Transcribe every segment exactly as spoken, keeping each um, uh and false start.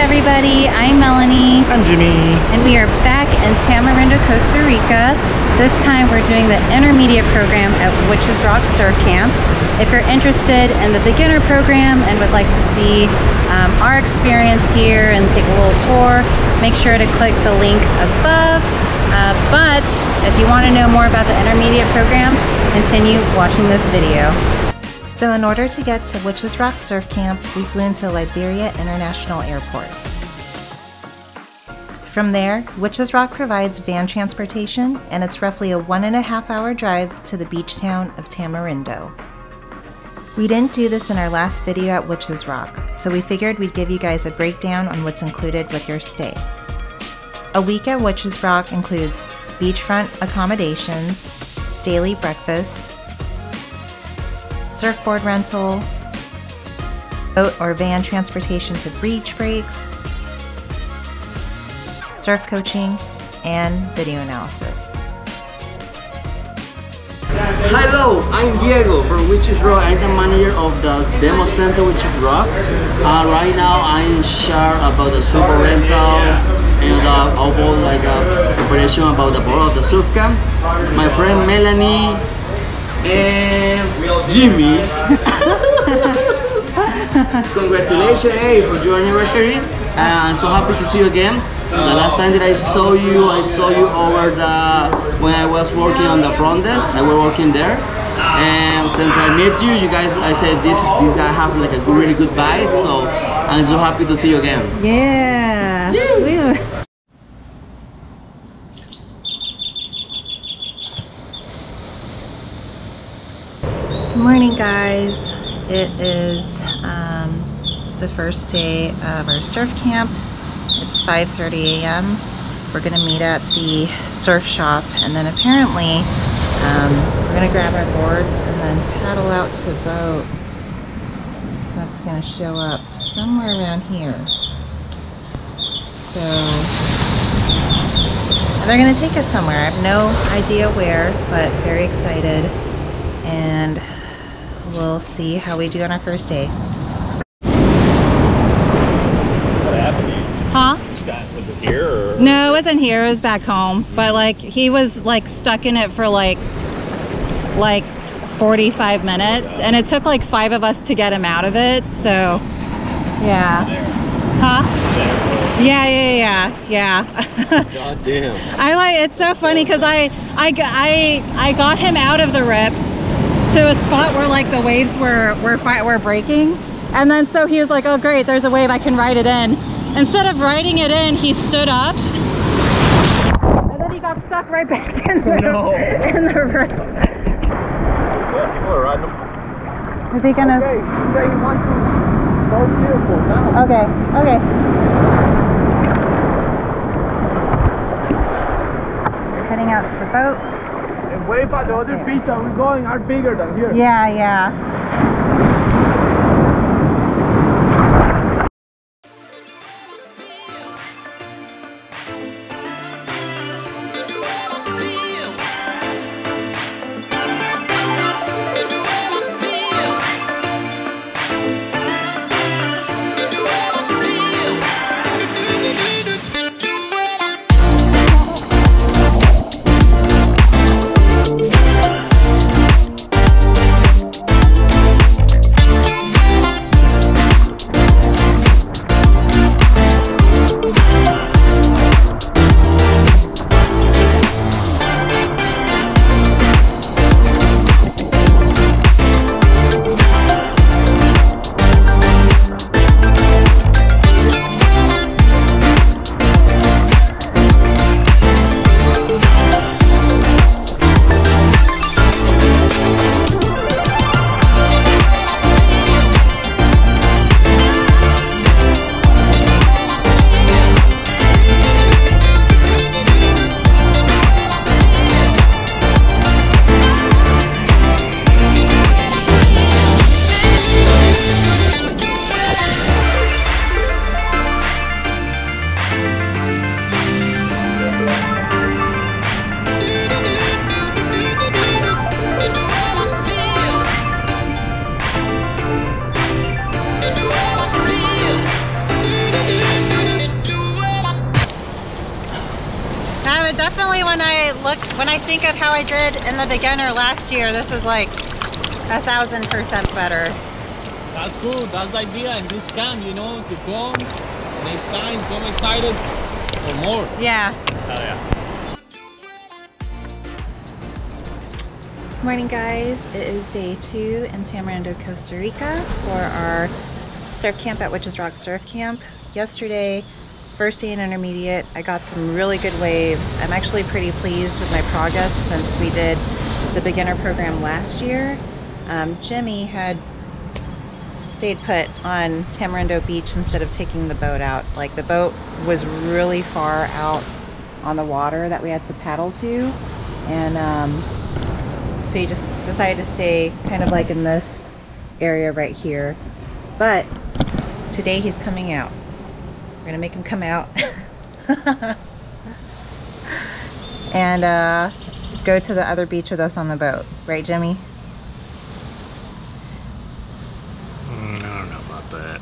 everybody. I'm Melanie. I'm Jimmy. And we are back in Tamarindo, Costa Rica. This time we're doing the intermediate program at Witch's Rock Surf Camp. If you're interested in the beginner program and would like to see um, our experience here and take a little tour, make sure to click the link above. Uh, but if you want to know more about the intermediate program, continue watching this video. So in order to get to Witch's Rock Surf Camp, we flew into Liberia International Airport. From there, Witch's Rock provides van transportation, and it's roughly a one and a half hour drive to the beach town of Tamarindo. We didn't do this in our last video at Witch's Rock, so we figured we'd give you guys a breakdown on what's included with your stay. A week at Witch's Rock includes beachfront accommodations, daily breakfast, surfboard rental, boat or van transportation to beach breaks, surf coaching, and video analysis. Hello, I'm Diego from Witch's Rock. I'm the manager of the Demo Center Witch's Rock. Uh, right now I'm sure about the super rental and uh, about like uh, preparation about the board of the surf camp. My friend Melanie and Jimmy, congratulations hey, for your anniversary. Uh, I'm so happy to see you again. The last time that I saw you, I saw you over the when I was working on the front desk. I was working there, and since I met you, you guys, I said this you guys have like a really good vibe. So I'm so happy to see you again. Yeah. Yeah. Good morning, guys. It is um, the first day of our surf camp. It's five thirty a m We're gonna meet at the surf shop, and then apparently um, we're gonna grab our boards and then paddle out to a boat that's gonna show up somewhere around here. So they're gonna take us somewhere. I have no idea where, but very excited, and we'll see how we do on our first day. What happened? Huh? Scott, was it here? Or? No, it wasn't here. It was back home. But like he was like stuck in it for like like forty-five minutes, oh, and it took like five of us to get him out of it. So yeah. There. Huh? There. Yeah, yeah, yeah, yeah. God damn. I like it's so That's funny because so I I I I got him out of the rip to a spot where like the waves were were were breaking, and then so he was like, oh great, there's a wave, I can ride it in. Instead of riding it in, he stood up, and then he got stuck right back in the, no. in the rip. Yeah, people are riding them. Is he gonna? Okay, say you want to go beautiful now. Okay, okay. We're heading out to the boat. What about the other beach that we're going are bigger than here? Yeah, yeah. when I look, when I think of how I did in the beginner last year, this is like a thousand percent better. That's cool. That's the idea in this camp, you know, to come, next time, come excited for more. Yeah. Hell yeah. Morning, guys. It is day two in Tamarindo, Costa Rica for our surf camp at Witch's Rock Surf Camp. Yesterday, first day in intermediate, I got some really good waves. I'm actually pretty pleased with my progress since we did the beginner program last year. Um, Jimmy had stayed put on Tamarindo Beach instead of taking the boat out. Like, the boat was really far out on the water that we had to paddle to, and um, so he just decided to stay kind of like in this area right here. But today he's coming out. We're gonna make him come out and uh, go to the other beach with us on the boat, right, Jimmy? Mm, I don't know about that.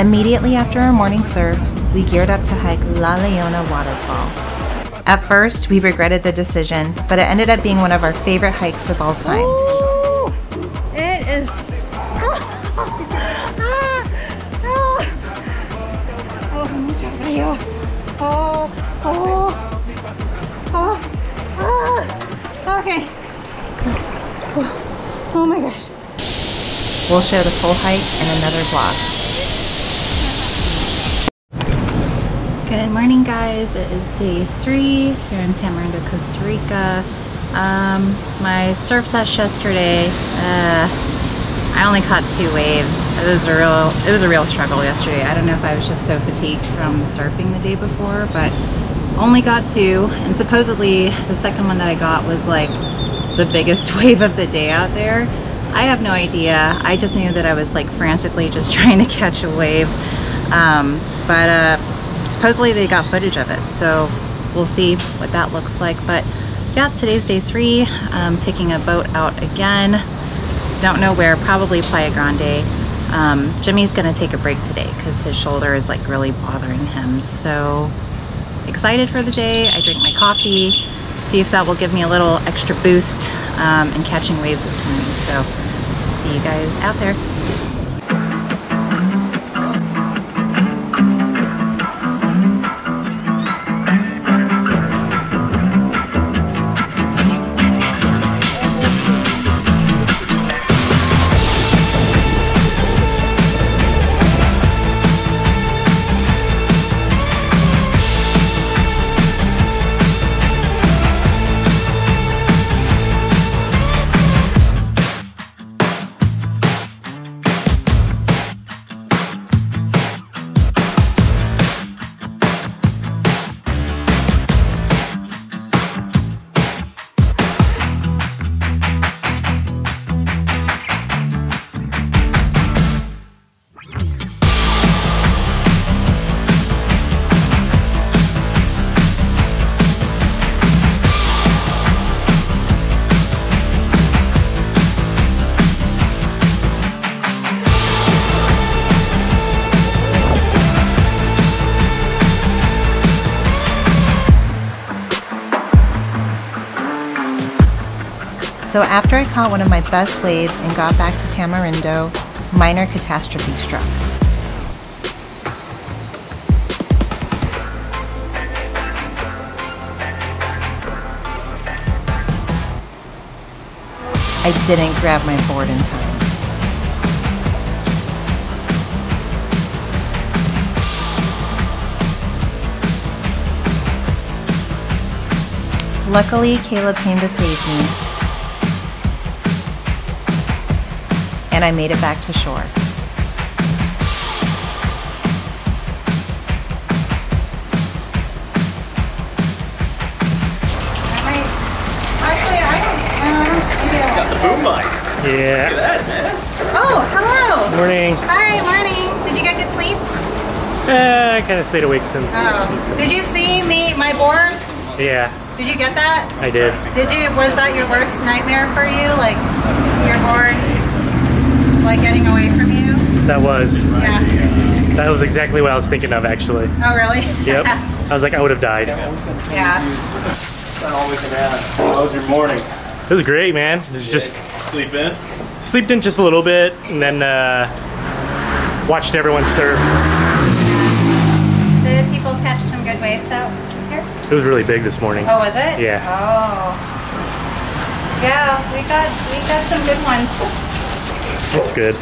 Immediately after our morning surf, we geared up to hike La Leona waterfall. At first, we regretted the decision, but it ended up being one of our favorite hikes of all time. Ooh, it is. Oh, oh, oh, okay. Oh my gosh. We'll share the full hike in another vlog. Good morning, guys. It is day three here in Tamarindo, Costa Rica. Um, my surf sesh yesterday, uh, I only caught two waves. It was a real, it was a real struggle yesterday. I don't know if I was just so fatigued from surfing the day before, but only got two. And supposedly the second one that I got was like the biggest wave of the day out there. I have no idea. I just knew that I was like frantically just trying to catch a wave, um, but. Uh, supposedly they got footage of it, so we'll see what that looks like. But yeah, today's day three. Um, taking a boat out again, don't know where, probably Playa Grande. um, Jimmy's gonna take a break today because his shoulder is like really bothering him, so excited for the day. I drink my coffee, see if that will give me a little extra boost um, in catching waves this morning. So see you guys out there. So after I caught one of my best waves and got back to Tamarindo, minor catastrophe struck. I didn't grab my board in time. Luckily, Caleb came to save me, and I made it back to shore. Yeah. Look at that, man. Oh, hello. Morning. Hi, morning. Did you get good sleep? Uh, I kind of stayed awake since. Oh. Did you see me, my board? Yeah. Did you get that? I did. Did you? Was that your worst nightmare for you? Like, your board, like, getting away from you? That was. Yeah. That was exactly what I was thinking of, actually. Oh, really? Yep. I was like, I would have died. Yeah. Yeah. Not always an ass. How was your morning? It was great, man. It was just. Sleep in? Sleeped in just a little bit, and then uh, watched everyone surf. Did people catch some good waves out here? It was really big this morning. Oh, was it? Yeah. Oh. Yeah, we got we got some good ones. That's good.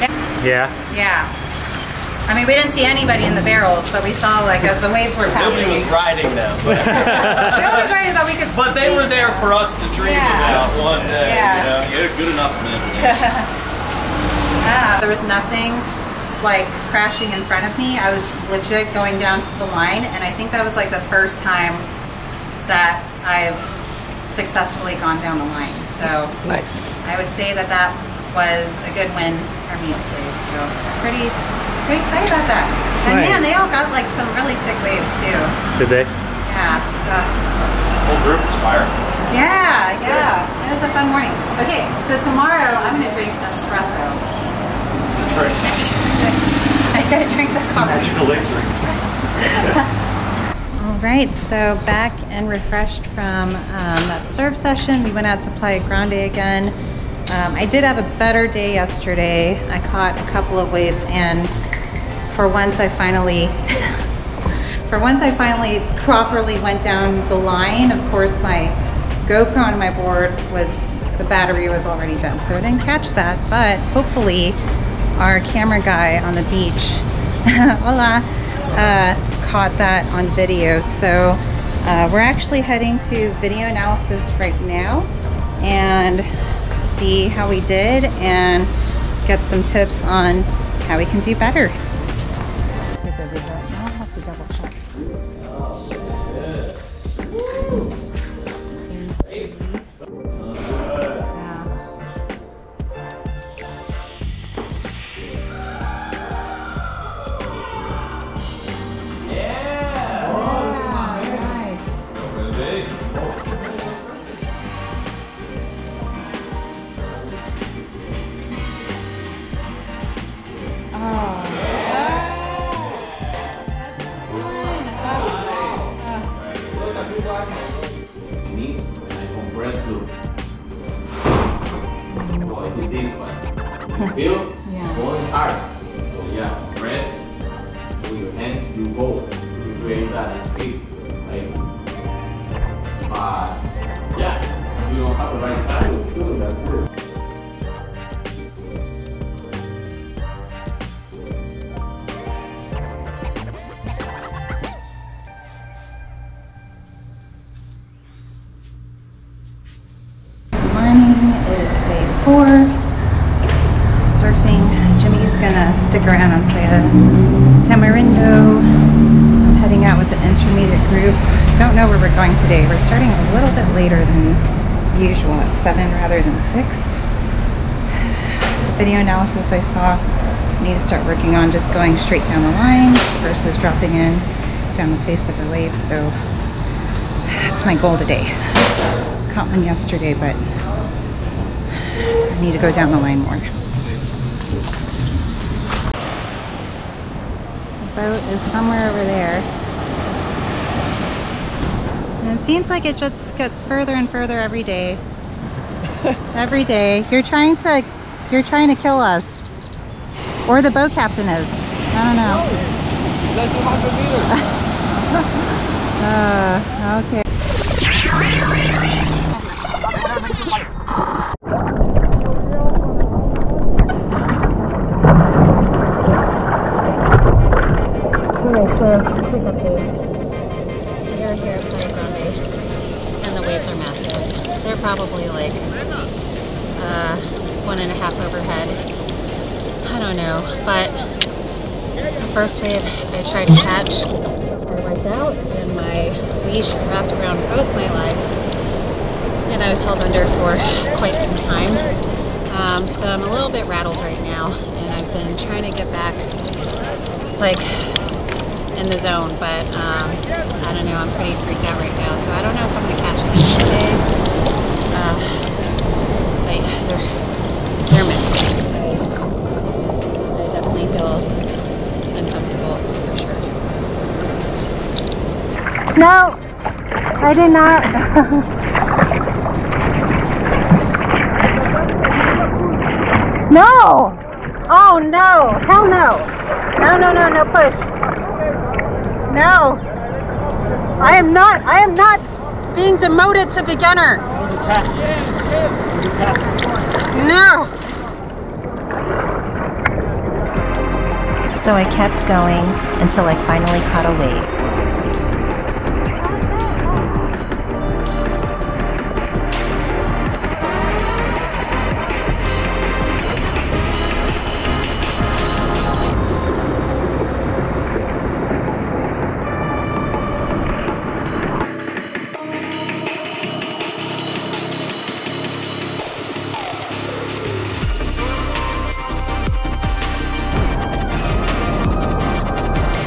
Yeah. Yeah. Yeah. I mean, we didn't see anybody in the barrels, but we saw, like, as the waves were passing. Nobody was riding them. But nobody was riding, but we could. But they were there for us to dream yeah. about one day. Yeah. You're good enough, man. Yeah, there was nothing like crashing in front of me. I was legit going down to the line, and I think that was like the first time that I've successfully gone down the line. So nice. I would say that that was a good win for me today. So pretty, pretty excited about that. And nice. Man, they all got like some really sick waves too. Did they? Yeah. The whole group was fire. Yeah, yeah. It was a fun morning. Okay, so tomorrow I'm going to drink espresso. That's right. I got to drink this one. Magic elixir. All right, so back and refreshed from um, that surf session. We went out to Playa Grande again. Um, I did have a better day yesterday. I caught a couple of waves, and for once I finally... for once I finally properly went down the line. Of course, my GoPro on my board was, the battery was already done, so I didn't catch that, but hopefully our camera guy on the beach, hola, uh, caught that on video. So uh, we're actually heading to video analysis right now and see how we did and get some tips on how we can do better. Around on Playa Tamarindo. I'm heading out with the intermediate group. Don't know where we're going today. We're starting a little bit later than usual, at seven rather than six. The video analysis I saw, I need to start working on just going straight down the line versus dropping in down the face of the wave. So that's my goal today. Caught one yesterday, but I need to go down the line more. Boat is somewhere over there, and it seems like it just gets further and further every day. Every day you're trying to you're trying to kill us, or the boat captain is, I don't know. uh, okay. We are here at Playa Grande, and the waves are massive. They're probably like uh, one and a half overhead. I don't know, but the first wave I tried to catch, I wiped out, and my leash wrapped around both my legs, and I was held under for quite some time. Um, so I'm a little bit rattled right now, and I've been trying to get back, like, in the zone, but um, I don't know, I'm pretty freaked out right now, so I don't know if I'm going to catch any today. Uh, but yeah, they're, they're messy. I, I definitely feel uncomfortable, for sure. No, I did not. No! Oh no! Hell no! No, no, no, no push! No, I am not, I am not being demoted to beginner. No. So I kept going until I finally caught a wave.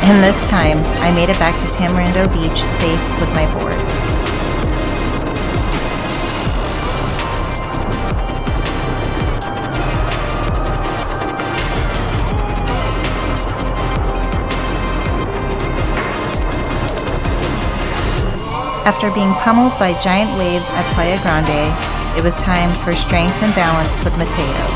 And this time, I made it back to Tamarindo Beach safe with my board. After being pummeled by giant waves at Playa Grande, it was time for strength and balance with Mateo.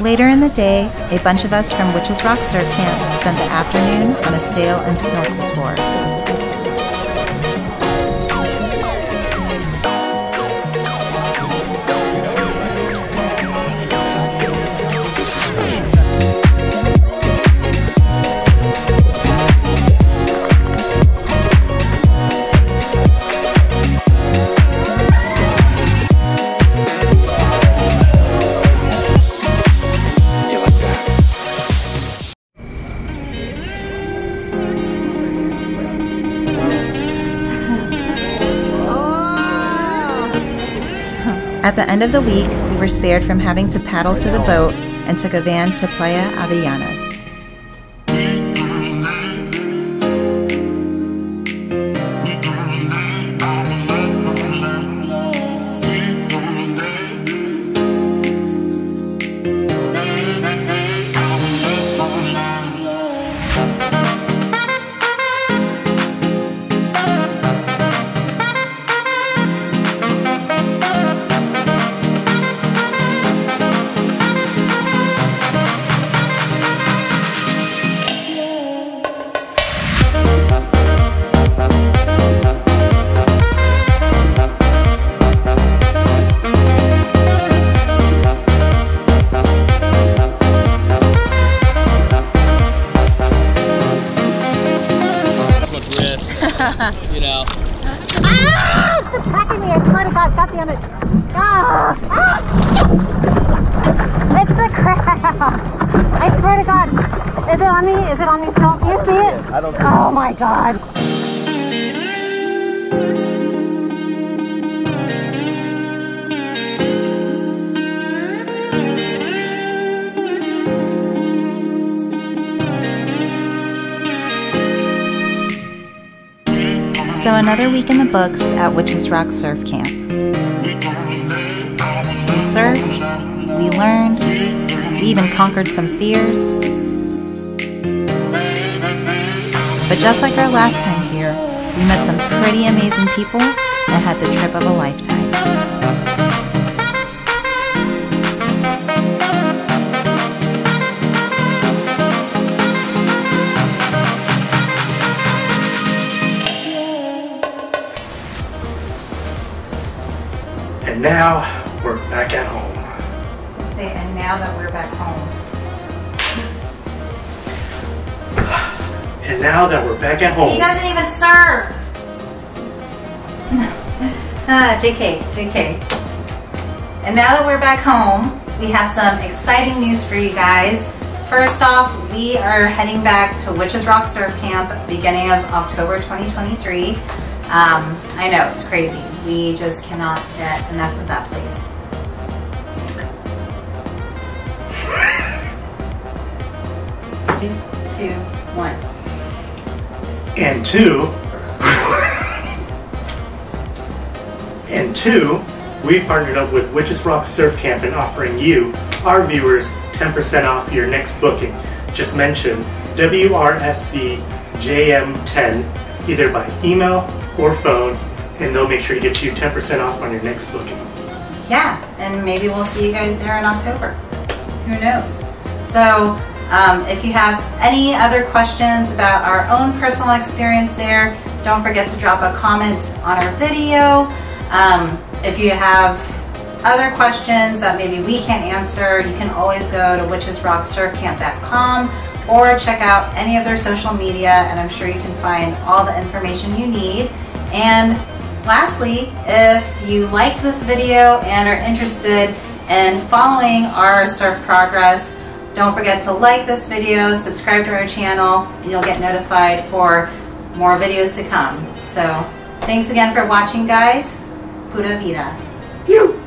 Later in the day, a bunch of us from Witch's Rock Surf Camp spent the afternoon on a sail and snorkel tour. At the end of the week, we were spared from having to paddle to the boat and took a van to Playa Avellanas. You know. Ah! It's attacking me. I swear to God. God damn it. Ah! Ah! It's the crab. I swear to God. Is it on me? Is it on me? Don't you see it? I don't see it. Oh my God. So another week in the books at Witch's Rock Surf Camp. We surfed, we learned, we even conquered some fears. But just like our last time here, We met some pretty amazing people and had the trip of a lifetime. And now we're back at home. Say, and now that we're back home. And now that we're back at home. He doesn't even surf. ah, J K, J K. And now that we're back home, we have some exciting news for you guys. First off, we are heading back to Witch's Rock Surf Camp beginning of October twenty twenty-three. Um, I know, it's crazy. We just cannot get enough of that place. Three, two, one. And two. and two, we've partnered up with Witch's Rock Surf Camp and offering you, our viewers, ten percent off your next booking. Just mention W R S C J M ten either by email or phone, and they'll make sure to get you ten percent off on your next booking. Yeah, and maybe we'll see you guys there in October. Who knows? So, um, if you have any other questions about our own personal experience there, don't forget to drop a comment on our video. Um, if you have other questions that maybe we can't answer, you can always go to witches rock surf camp dot com or check out any of their social media, and I'm sure you can find all the information you need. And lastly, if you liked this video and are interested in following our surf progress, don't forget to like this video, subscribe to our channel, and you'll get notified for more videos to come. So thanks again for watching, guys. Pura Vida. You.